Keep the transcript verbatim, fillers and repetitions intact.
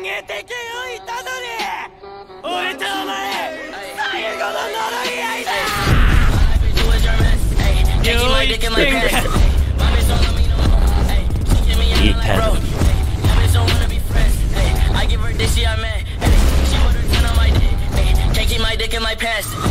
見えてけよいたどり俺とお前最後の呪い合いだ用意してんか Eat pet. I give her this shit I meant. She put her gun on my dick. Can't keep my dick in my pants.